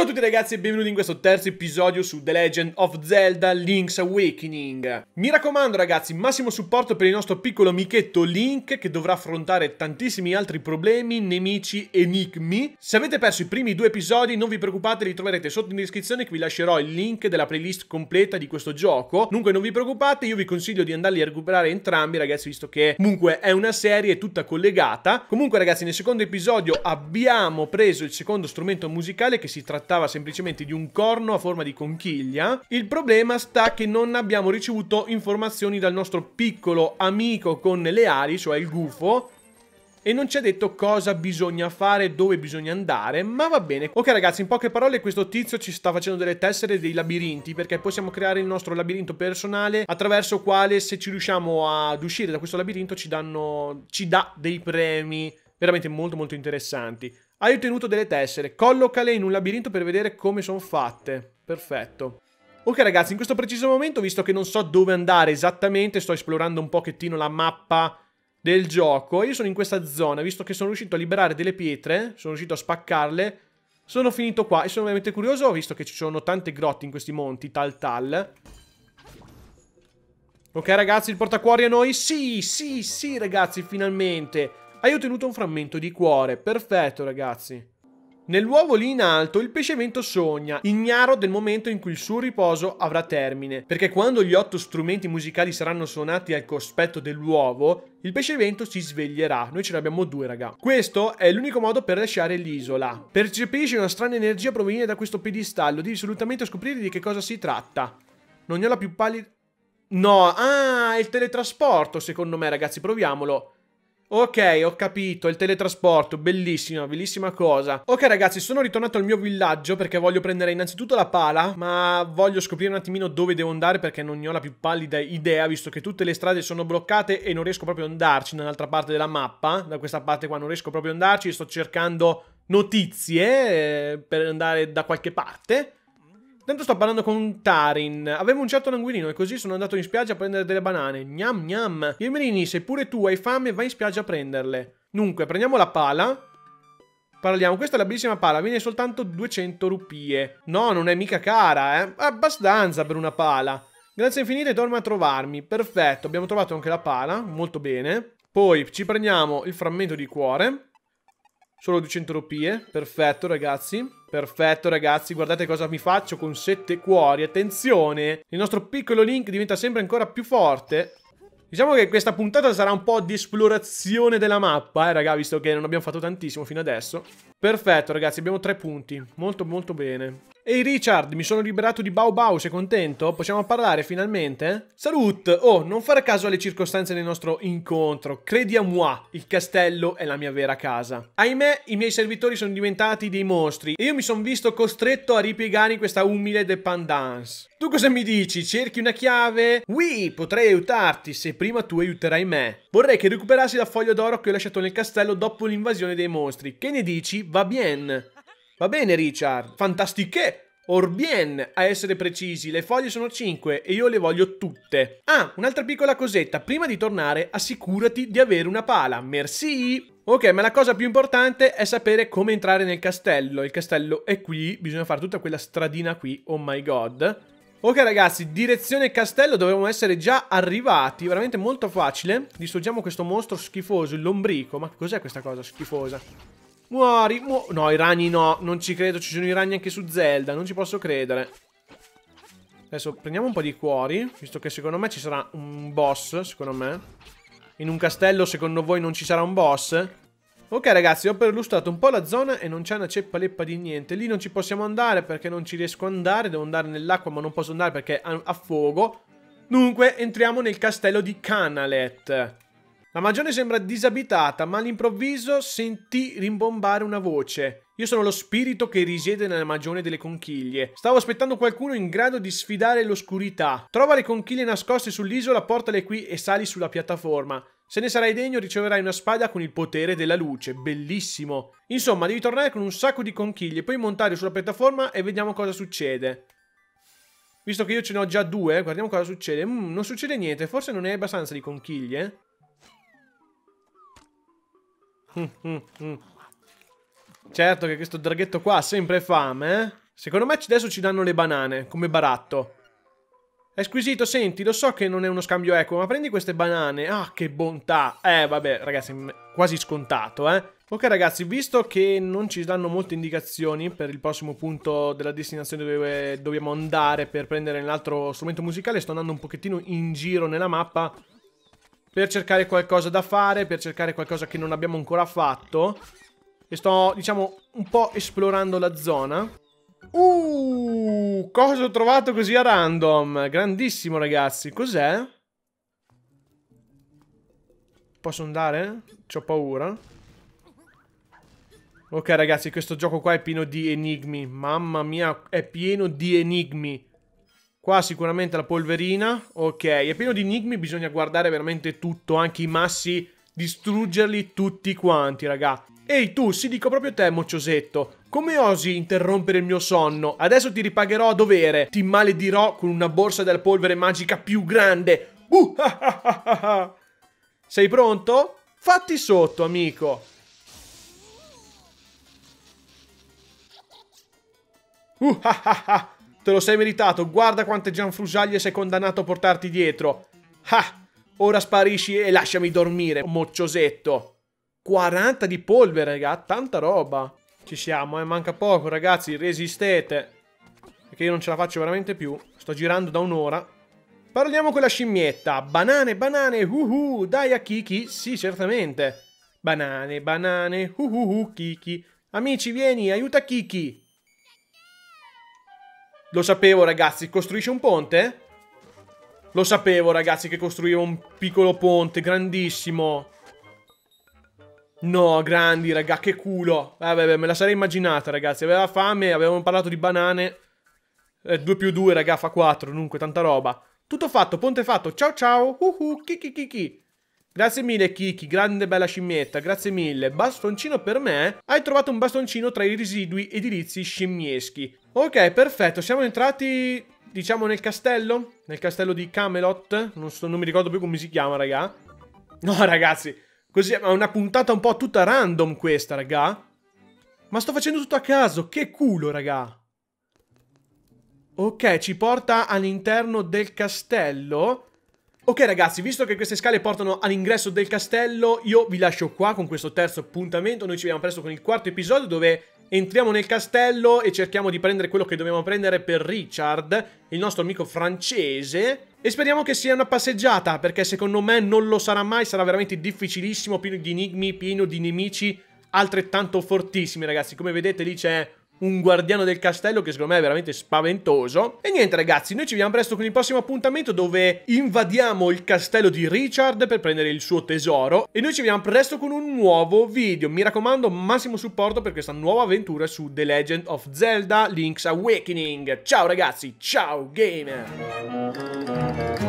Ciao a tutti ragazzi e benvenuti in questo terzo episodio su The Legend of Zelda: Link's Awakening. Mi raccomando ragazzi, massimo supporto per il nostro piccolo amichetto Link, che dovrà affrontare tantissimi altri problemi, nemici, enigmi. Se avete perso i primi due episodi non vi preoccupate, li troverete sotto in descrizione, che vi lascerò il link della playlist completa di questo gioco. Dunque non vi preoccupate, io vi consiglio di andarli a recuperare entrambi ragazzi, visto che comunque è una serie tutta collegata. Comunque ragazzi, nel secondo episodio abbiamo preso il secondo strumento musicale, che si trattava semplicemente di un corno a forma di conchiglia. Il problema sta che non abbiamo ricevuto informazioni dal nostro piccolo amico con le ali, cioè il gufo, e non ci ha detto cosa bisogna fare, dove bisogna andare, ma va bene. Ok ragazzi, in poche parole questo tizio ci sta facendo delle tessere dei labirinti, perché possiamo creare il nostro labirinto personale, attraverso quale, se ci riusciamo ad uscire da questo labirinto, ci dà dei premi veramente molto interessanti. Hai ottenuto delle tessere, collocale in un labirinto per vedere come sono fatte. Perfetto. Ok ragazzi, in questo preciso momento, visto che non so dove andare esattamente, sto esplorando un pochettino la mappa del gioco. Io sono in questa zona, visto che sono riuscito a liberare delle pietre, sono riuscito a spaccarle, sono finito qua e sono veramente curioso, visto che ci sono tante grotte in questi monti, tal. Ok ragazzi, il portacuori a noi? Sì ragazzi, finalmente! Hai ottenuto un frammento di cuore, perfetto ragazzi. Nell'uovo lì in alto il pescevento sogna, ignaro del momento in cui il suo riposo avrà termine, perché quando gli 8 strumenti musicali saranno suonati al cospetto dell'uovo, il pescevento si sveglierà. Noi ce ne abbiamo 2 raga. Questo è l'unico modo per lasciare l'isola. Percepisci una strana energia proveniente da questo piedistallo, devi assolutamente scoprire di che cosa si tratta. Non ne ho la più pallida... No, ah, è il teletrasporto secondo me ragazzi, proviamolo. Ok, ho capito, il teletrasporto, bellissima cosa. Ok ragazzi, sono ritornato al mio villaggio perché voglio prendere innanzitutto la pala, ma voglio scoprire un attimino dove devo andare, perché non ne ho la più pallida idea, visto che tutte le strade sono bloccate e non riesco proprio ad andarci dall'altra parte della mappa. Da questa parte qua non riesco proprio ad andarci e sto cercando notizie per andare da qualche parte. Tanto sto parlando con Tarin. Avevo un certo languinino e così sono andato in spiaggia a prendere delle banane. Gnam gnam. Yemerini, se pure tu hai fame vai in spiaggia a prenderle. Dunque prendiamo la pala. Parliamo, questa è la bellissima pala, viene soltanto 200 rupie. No, non è mica cara abbastanza per una pala. Grazie infinite, torna a trovarmi. Perfetto, abbiamo trovato anche la pala, molto bene. Poi ci prendiamo il frammento di cuore, solo 200 rupie, perfetto ragazzi. Guardate cosa mi faccio con 7 cuori, attenzione! Il nostro piccolo Link diventa sempre ancora più forte. Diciamo che questa puntata sarà un po' di esplorazione della mappa, raga, visto che non abbiamo fatto tantissimo fino adesso. Perfetto ragazzi, abbiamo 3 punti, molto bene. Ehi Richard, mi sono liberato di Bao Bao, sei contento? Possiamo parlare finalmente? Salute! Oh, non fare caso alle circostanze del nostro incontro. Credi a moi, il castello è la mia vera casa. Ahimè, i miei servitori sono diventati dei mostri e io mi sono visto costretto a ripiegare in questa umile dependance. Tu cosa mi dici? Cerchi una chiave? Oui, potrei aiutarti se prima tu aiuterai me. Vorrei che recuperassi la foglia d'oro che ho lasciato nel castello dopo l'invasione dei mostri. Che ne dici? Va bien. Va bene Richard, fantastiche, orbien a essere precisi, le foglie sono 5 e io le voglio tutte. Ah, un'altra piccola cosetta, prima di tornare assicurati di avere una pala, merci. Ok, ma la cosa più importante è sapere come entrare nel castello, il castello è qui, bisogna fare tutta quella stradina qui, oh my god. Ok ragazzi, direzione castello, dovremmo essere già arrivati, veramente molto facile. Distruggiamo questo mostro schifoso, il lombrico, ma cos'è questa cosa schifosa? Muori, no, i ragni no, non ci credo, ci sono i ragni anche su Zelda, non ci posso credere. Adesso prendiamo un po' di cuori, visto che secondo me ci sarà un boss, secondo me. In un castello secondo voi non ci sarà un boss? Ok ragazzi, ho perlustrato un po' la zona e non c'è una ceppa leppa di niente. Lì non ci possiamo andare perché non ci riesco ad andare, devo andare nell'acqua ma non posso andare perché affogo. Dunque entriamo nel castello di Kanalet. La magione sembra disabitata, ma all'improvviso sentì rimbombare una voce. Io sono lo spirito che risiede nella magione delle conchiglie. Stavo aspettando qualcuno in grado di sfidare l'oscurità. Trova le conchiglie nascoste sull'isola, portale qui e sali sulla piattaforma. Se ne sarai degno riceverai una spada con il potere della luce. Bellissimo. Insomma, devi tornare con un sacco di conchiglie, poi montare sulla piattaforma e vediamo cosa succede. Visto che io ce ne ho già 2, guardiamo cosa succede. Non succede niente, forse non ne hai abbastanza di conchiglie? Certo che questo draghetto qua ha sempre fame, eh? Secondo me adesso ci danno le banane come baratto. È squisito, senti, lo so che non è uno scambio equo, ma prendi queste banane. Ah, che bontà. Vabbè, ragazzi, quasi scontato, eh. Ok, ragazzi, visto che non ci danno molte indicazioni per il prossimo punto della destinazione dove dobbiamo andare per prendere l'altro strumento musicale, sto andando un pochettino in giro nella mappa per cercare qualcosa da fare, per cercare qualcosa che non abbiamo ancora fatto. E sto, diciamo, un po' esplorando la zona. Cosa ho trovato così a random? Grandissimo, ragazzi. Cos'è? Posso andare? C'ho paura. Ok, ragazzi, questo gioco qua è pieno di enigmi. Mamma mia, è pieno di enigmi. Qua sicuramente la polverina. Ok, è pieno di enigmi, bisogna guardare veramente tutto, anche i massi, distruggerli tutti quanti, raga. Ehi tu, sì, dico proprio te, mocciosetto. Come osi interrompere il mio sonno? Adesso ti ripagherò a dovere. Ti maledirò con una borsa della polvere magica più grande. Sei pronto? Fatti sotto, amico. Te lo sei meritato. Guarda quante gianfrusaglie sei condannato a portarti dietro. Ora sparisci e lasciami dormire, mocciosetto. 40 di polvere, raga, tanta roba. Ci siamo, manca poco, ragazzi, resistete. Perché io non ce la faccio veramente più. Sto girando da un'ora. Parliamo con la scimmietta. Banane, banane, dai a Kiki. Sì, certamente. Banane, banane, Kiki. Amici, vieni, aiuta Kiki. Lo sapevo, ragazzi, costruisce un ponte? Lo sapevo, ragazzi, che costruiva un piccolo ponte, grandissimo. No, grandi, raga, che culo. Vabbè, me la sarei immaginata, ragazzi. Aveva fame, avevamo parlato di banane. 2 più 2, raga, fa 4. Dunque, tanta roba. Tutto fatto, ponte fatto. Ciao, ciao. Kiki, Kiki. Grazie mille, Kiki. Grande bella scimmietta. Grazie mille. Bastoncino per me. Hai trovato un bastoncino tra i residui edilizi scimmieschi. Ok, perfetto. Siamo entrati, diciamo, nel castello. Nel castello di Camelot. Non mi ricordo più come si chiama, raga. No, ragazzi. Così è una puntata un po' tutta random questa, raga. Ma sto facendo tutto a caso, che culo, raga. Ok, ci porta all'interno del castello. Ok, ragazzi, visto che queste scale portano all'ingresso del castello, io vi lascio qua con questo terzo appuntamento. Noi ci vediamo presto con il quarto episodio dove entriamo nel castello e cerchiamo di prendere quello che dobbiamo prendere per Richard, il nostro amico francese. E speriamo che sia una passeggiata, perché secondo me non lo sarà mai, sarà veramente difficilissimo, pieno di enigmi, pieno di nemici altrettanto fortissimi, ragazzi. Come vedete lì c'è un guardiano del castello che secondo me è veramente spaventoso. E niente, ragazzi, noi ci vediamo presto con il prossimo appuntamento dove invadiamo il castello di Richard per prendere il suo tesoro. E noi ci vediamo presto con un nuovo video. Mi raccomando, massimo supporto per questa nuova avventura su The Legend of Zelda: Link's Awakening. Ciao ragazzi, ciao gamer!